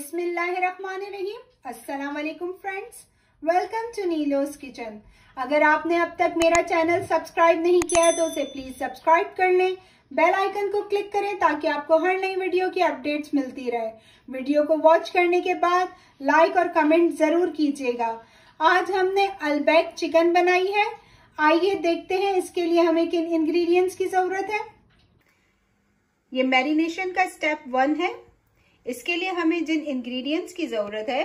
बिस्मिल्लाहिर्रहमानिर्रहीम। अस्सलाम वालेकुम friends, welcome to Neelo's kitchen. अगर आपने अब तक मेरा चैनल सब्सक्राइब नहीं किया है तो उसे प्लीज सब्सक्राइब कर लें, बेल आइकन को क्लिक करें ताकि आपको हर नई वीडियो की अपडेट्स मिलती रहे। वीडियो को वॉच करने के बाद लाइक और कमेंट जरूर कीजिएगा। आज हमने अलबैक चिकन बनाई है, आइए देखते हैं इसके लिए हमें किन इंग्रेडिएंट्स की जरूरत है। ये मैरिनेशन का स्टेप 1 है। इसके लिए हमें जिन इंग्रेडिएंट्स की ज़रूरत है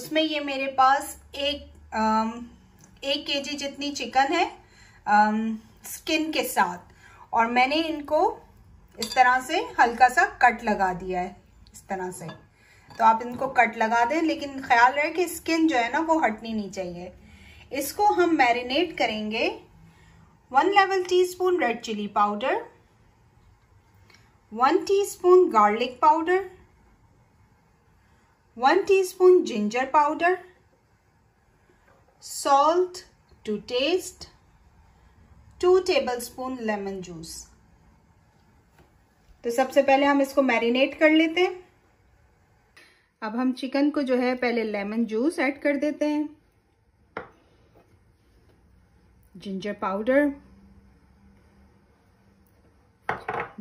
उसमें ये मेरे पास एक केजी जितनी चिकन है स्किन के साथ, और मैंने इनको इस तरह से हल्का सा कट लगा दिया है इस तरह से। तो आप इनको कट लगा दें, लेकिन ख्याल रहे कि स्किन जो है ना वो हटनी नहीं चाहिए। इसको हम मैरिनेट करेंगे 1 level teaspoon red chilli powder, 1 teaspoon garlic powder, 1 teaspoon ginger powder, salt to taste, 2 tablespoon lemon juice. तो सबसे पहले हम इसको मैरिनेट कर लेते हैं। अब हम चिकन को जो है पहले लेमन जूस ऐड कर देते हैं, ginger powder,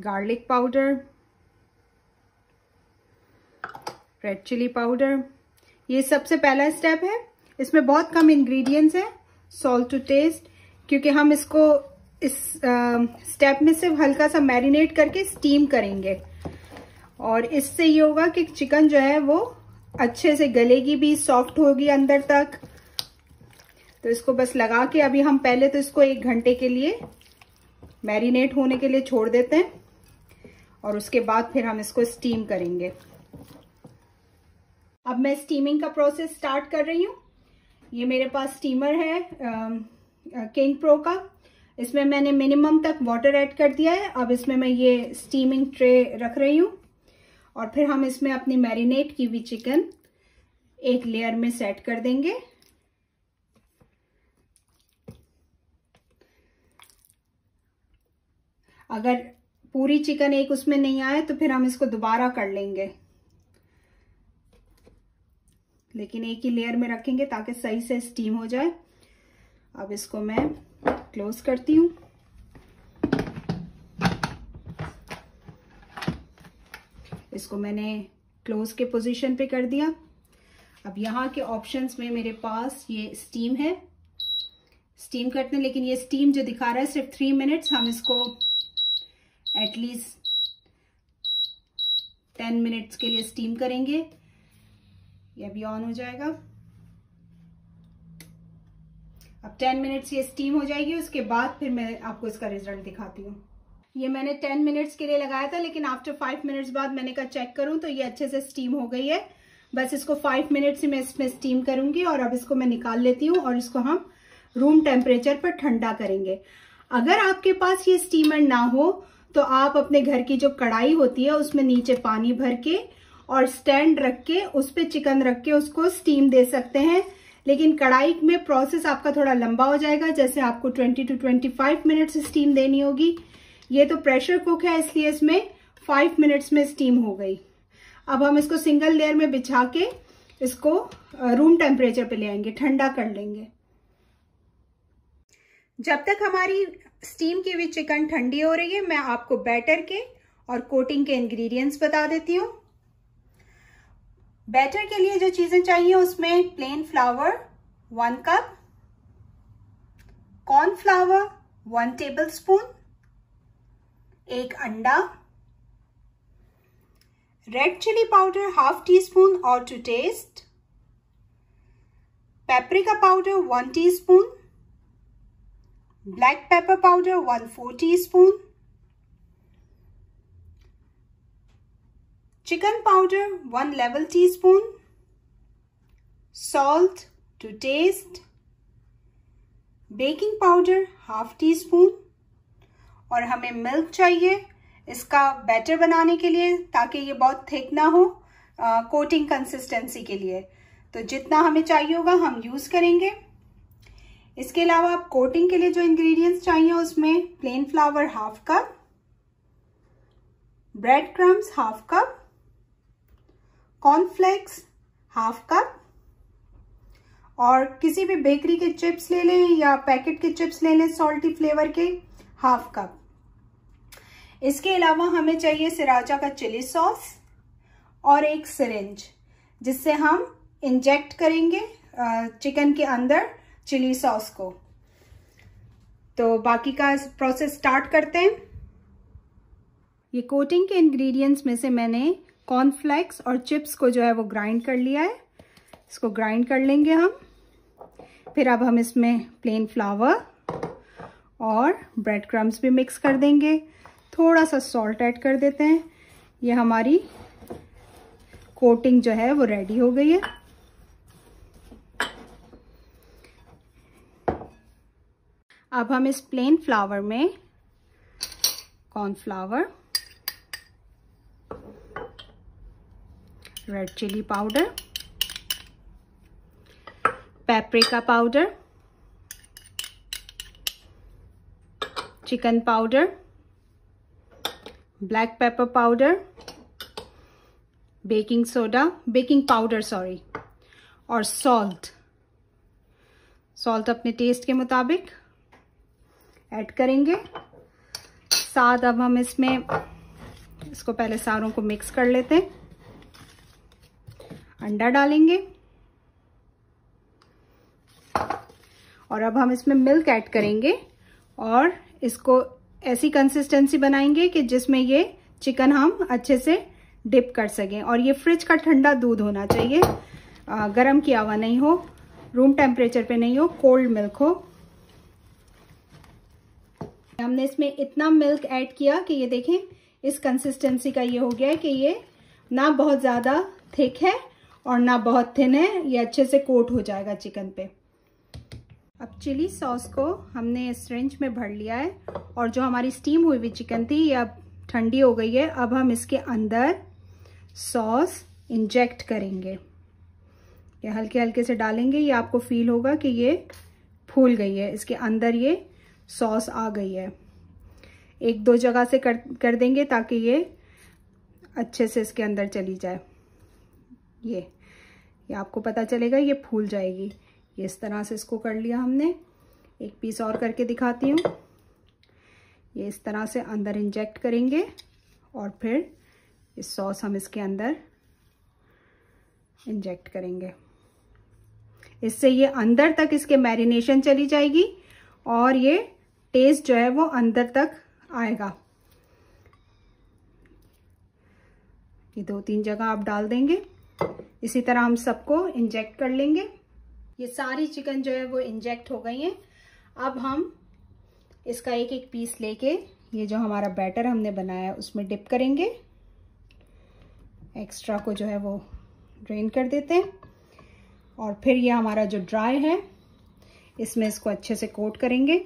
garlic powder, red chilli powder. ये सबसे पहला स्टेप है। इसमें बहुत कम इंग्रेडिएंट्स हैं। सॉल्ट टू टेस्ट, क्योंकि हम इसको इस स्टेप में सिर्फ हल्का सा मैरिनेट करके स्टीम करेंगे, और इससे ये होगा कि चिकन जो है वो अच्छे से गलेगी भी, सॉफ्ट होगी अंदर तक। तो इसको बस लगा के अभी हम पहले तो इसको 1 घंटे के लिए मैरिनेट होने के लिए छोड़ देते हैं, और उसके बाद फिर हम इसको स्टीम करेंगे। अब मैं स्टीमिंग का प्रोसेस स्टार्ट कर रही हूँ। ये मेरे पास स्टीमर है केन प्रो का, इसमें मैंने मिनिमम तक वाटर ऐड कर दिया है। अब इसमें मैं ये स्टीमिंग ट्रे रख रही हूँ, और फिर हम इसमें अपनी मैरिनेट की हुई चिकन एक लेयर में सेट कर देंगे। अगर पूरी चिकन एक उसमें नहीं आए तो फिर हम इसको दोबारा कर लेंगे, लेकिन एक ही लेयर में रखेंगे ताकि सही से स्टीम हो जाए। अब इसको मैं क्लोज करती हूँ। इसको मैंने क्लोज के पोजीशन पे कर दिया। अब यहाँ के ऑप्शंस में मेरे पास ये स्टीम है, स्टीम करते हैं, लेकिन ये स्टीम जो दिखा रहा है सिर्फ 3 मिनट्स, हम इसको एटलीस्ट 10 मिनट्स के लिए स्टीम करेंगे। ये अभी ऑन हो जाएगा। अब 10 मिनट्स ये स्टीम हो जाएगी, उसके बाद फिर मैं आपको इसका रिजल्ट दिखाती हूँ। ये मैंने 10 मिनट्स के लिए लगाया था, लेकिन आफ्टर 5 मिनट्स बाद मैंने कहा चेक करूँ तो ये अच्छे से स्टीम हो गई है। बस इसको 5 मिनट्स ही मैं इसमें स्टीम करूँगी, और अब इसको मैं निकाल लेती हूँ और इसको हम रूम टेम्परेचर पर ठंडा करेंगे। अगर आपके पास ये स्टीमर ना हो तो आप अपने घर की जो कढ़ाई होती है उसमें नीचे पानी भर के और स्टैंड रख के उस पर चिकन रख के उसको स्टीम दे सकते हैं, लेकिन कढ़ाई में प्रोसेस आपका थोड़ा लंबा हो जाएगा। जैसे आपको 20 टू 25 मिनट्स स्टीम देनी होगी। ये तो प्रेशर कुक है, इसलिए इसमें 5 मिनट्स में स्टीम हो गई। अब हम इसको सिंगल लेयर में बिछा के इसको रूम टेम्परेचर पे ले आएंगे, ठंडा कर लेंगे। जब तक हमारी स्टीम की हुई चिकन ठंडी हो रही है, मैं आपको बैटर के और कोटिंग के इंग्रेडिएंट्स बता देती हूँ। बैटर के लिए जो चीज़ें चाहिए उसमें plain flour 1 cup, corn flour 1 tablespoon, 1 अंडा, रेड चिली पाउडर 1/2 टीस्पून और to taste, paprika powder 1 teaspoon, black pepper powder 1/4 teaspoon, chicken powder 1 level teaspoon, salt to taste, baking powder 1/2 teaspoon, और हमें मिल्क चाहिए इसका बैटर बनाने के लिए ताकि ये बहुत थिक ना हो, कोटिंग कंसिस्टेंसी के लिए। तो जितना हमें चाहिए होगा हम यूज़ करेंगे। इसके अलावा आप कोटिंग के लिए जो इंग्रेडिएंट्स चाहिए उसमें plain flour 1/2 cup, bread crumbs 1/2 cup, cornflakes half cup, और किसी भी बेकरी के चिप्स ले लें या पैकेट के चिप्स ले लें सॉल्टी फ्लेवर के, हाफ कप। इसके अलावा हमें चाहिए सिराचा का चिली सॉस और एक सिरिंज, जिससे हम इंजेक्ट करेंगे चिकन के अंदर चिली सॉस को। तो बाकी का प्रोसेस स्टार्ट करते हैं। ये कोटिंग के इंग्रेडिएंट्स में से मैंने कॉर्नफ्लेक्स और चिप्स को जो है वो ग्राइंड कर लिया है, इसको ग्राइंड कर लेंगे हम। फिर अब हम इसमें प्लेन फ्लावर और ब्रेड क्रम्स भी मिक्स कर देंगे, थोड़ा सा सॉल्ट ऐड कर देते हैं। ये हमारी कोटिंग जो है वो रेडी हो गई है। अब हम इस प्लेन फ्लावर में cornflour, red chilli powder, paprika powder, chicken powder, black pepper powder, baking powder और सॉल्ट अपने टेस्ट के मुताबिक ऐड करेंगे साथ। अब हम इसको पहले सारों को मिक्स कर लेते हैं। अंडा डालेंगे और अब हम इसमें मिल्क ऐड करेंगे और इसको ऐसी कंसिस्टेंसी बनाएंगे कि जिसमें ये चिकन हम अच्छे से डिप कर सकें। और ये फ्रिज का ठंडा दूध होना चाहिए, गर्म किया हुआ नहीं हो, रूम टेम्परेचर पे नहीं हो, कोल्ड मिल्क हो। हमने इसमें इतना मिल्क ऐड किया कि ये देखें इस कंसिस्टेंसी का ये हो गया है कि ये ना बहुत ज़्यादा थिक है और ना बहुत थिन है, ये अच्छे से कोट हो जाएगा चिकन पे। अब चिली सॉस को हमने सिरिंज में भर लिया है और जो हमारी स्टीम हुई हुई चिकन थी ये अब ठंडी हो गई है। अब हम इसके अंदर सॉस इंजेक्ट करेंगे, ये हल्के हल्के से डालेंगे। ये आपको फील होगा कि ये फूल गई है, इसके अंदर ये सॉस आ गई है। एक दो जगह से कर देंगे ताकि ये अच्छे से इसके अंदर चली जाए। ये आपको पता चलेगा ये फूल जाएगी। ये इस तरह से इसको कर लिया हमने, एक पीस और करके दिखाती हूँ। ये इस तरह से अंदर इंजेक्ट करेंगे और फिर ये सॉस हम इसके अंदर इंजेक्ट करेंगे। इससे ये अंदर तक इसके मैरिनेशन चली जाएगी और ये टेस्ट जो है वो अंदर तक आएगा। ये दो तीन जगह आप डाल देंगे, इसी तरह हम सबको इंजेक्ट कर लेंगे। ये सारी चिकन जो है वो इंजेक्ट हो गई है। अब हम इसका एक एक पीस लेके ये जो हमारा बैटर हमने बनाया है उसमें डिप करेंगे। एक्स्ट्रा को जो है वो ड्रेन कर देते हैं और फिर ये हमारा जो ड्राई है इसमें इसको अच्छे से कोट करेंगे।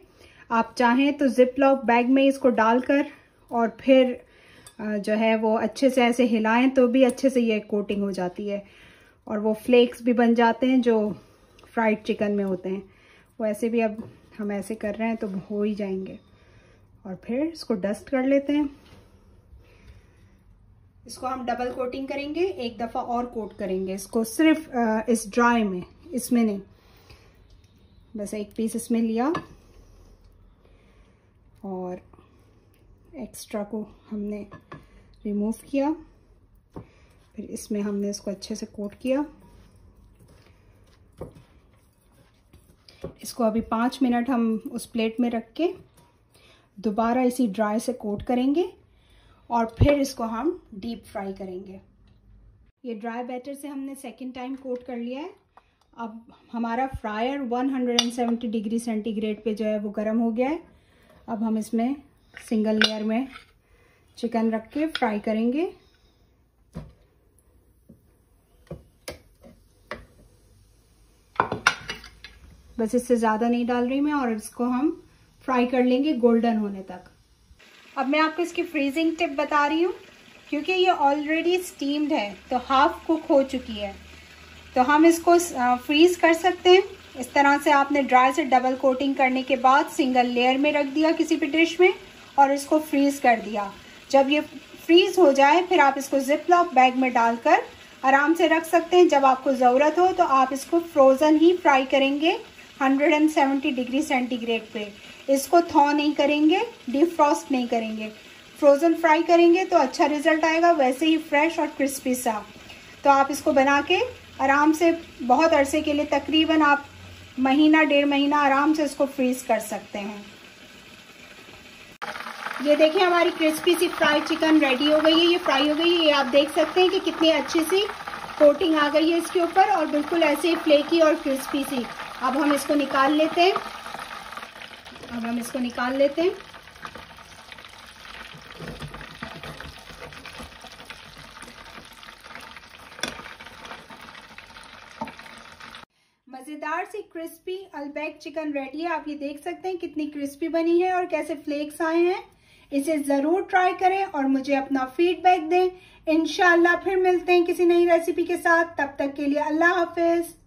आप चाहें तो जिपलॉक बैग में इसको डालकर और फिर जो है वो अच्छे से ऐसे हिलाएं तो भी अच्छे से ये कोटिंग हो जाती है और वो फ्लेक्स भी बन जाते हैं जो फ्राइड चिकन में होते हैं। वैसे भी अब हम ऐसे कर रहे हैं तो हो ही जाएंगे। और फिर इसको डस्ट कर लेते हैं। इसको हम डबल कोटिंग करेंगे, एक दफ़ा और कोट करेंगे इसको, सिर्फ इस ड्राई में, इसमें नहीं। बस एक पीस इसमें लिया और एक्स्ट्रा को हमने रिमूव किया, फिर इसमें हमने इसको अच्छे से कोट किया। इसको अभी 5 मिनट हम उस प्लेट में रख के दोबारा इसी ड्राई से कोट करेंगे और फिर इसको हम डीप फ्राई करेंगे। ये ड्राई बैटर से हमने सेकंड टाइम कोट कर लिया है। अब हमारा फ्रायर 170 डिग्री सेंटीग्रेड पे जो है वो गर्म हो गया है। अब हम इसमें सिंगल लेयर में चिकन रख के फ्राई करेंगे। बस इससे ज़्यादा नहीं डाल रही मैं, और इसको हम फ्राई कर लेंगे गोल्डन होने तक। अब मैं आपको इसकी फ्रीजिंग टिप बता रही हूँ, क्योंकि ये ऑलरेडी स्टीम्ड है तो हाफ कुक हो चुकी है, तो हम इसको फ्रीज कर सकते हैं। इस तरह से आपने ड्राई से डबल कोटिंग करने के बाद सिंगल लेयर में रख दिया किसी भी डिश में और इसको फ्रीज कर दिया। जब ये फ्रीज हो जाए फिर आप इसको जिप लॉक बैग में डालकर आराम से रख सकते हैं। जब आपको ज़रूरत हो तो आप इसको फ्रोज़न ही फ्राई करेंगे 170 डिग्री सेंटीग्रेड पे। इसको थॉ नहीं करेंगे, डिफ्रॉस्ट नहीं करेंगे, फ्रोज़न फ्राई करेंगे तो अच्छा रिजल्ट आएगा, वैसे ही फ्रेश और क्रिस्पी सा। तो आप इसको बना के आराम से बहुत अरसे के लिए, तकरीबन आप महीना डेढ़ महीना आराम से इसको फ्रीज़ कर सकते हैं। ये देखिए हमारी क्रिस्पी सी फ्राई चिकन रेडी हो गई है, ये फ्राई हो गई है। ये आप देख सकते हैं कि कितनी अच्छी सी कोटिंग आ गई है इसके ऊपर, और बिल्कुल ऐसे ही फ्लेकी और क्रिस्पी सी। अब हम इसको निकाल लेते हैं, मज़ेदार सी क्रिस्पी अलबैक चिकन रेडी है। आप ये देख सकते हैं कितनी क्रिस्पी बनी है और कैसे फ्लेक्स आए हैं। इसे ज़रूर ट्राई करें और मुझे अपना फीडबैक दें। इंशाल्लाह फिर मिलते हैं किसी नई रेसिपी के साथ, तब तक के लिए अल्लाह हाफिज़।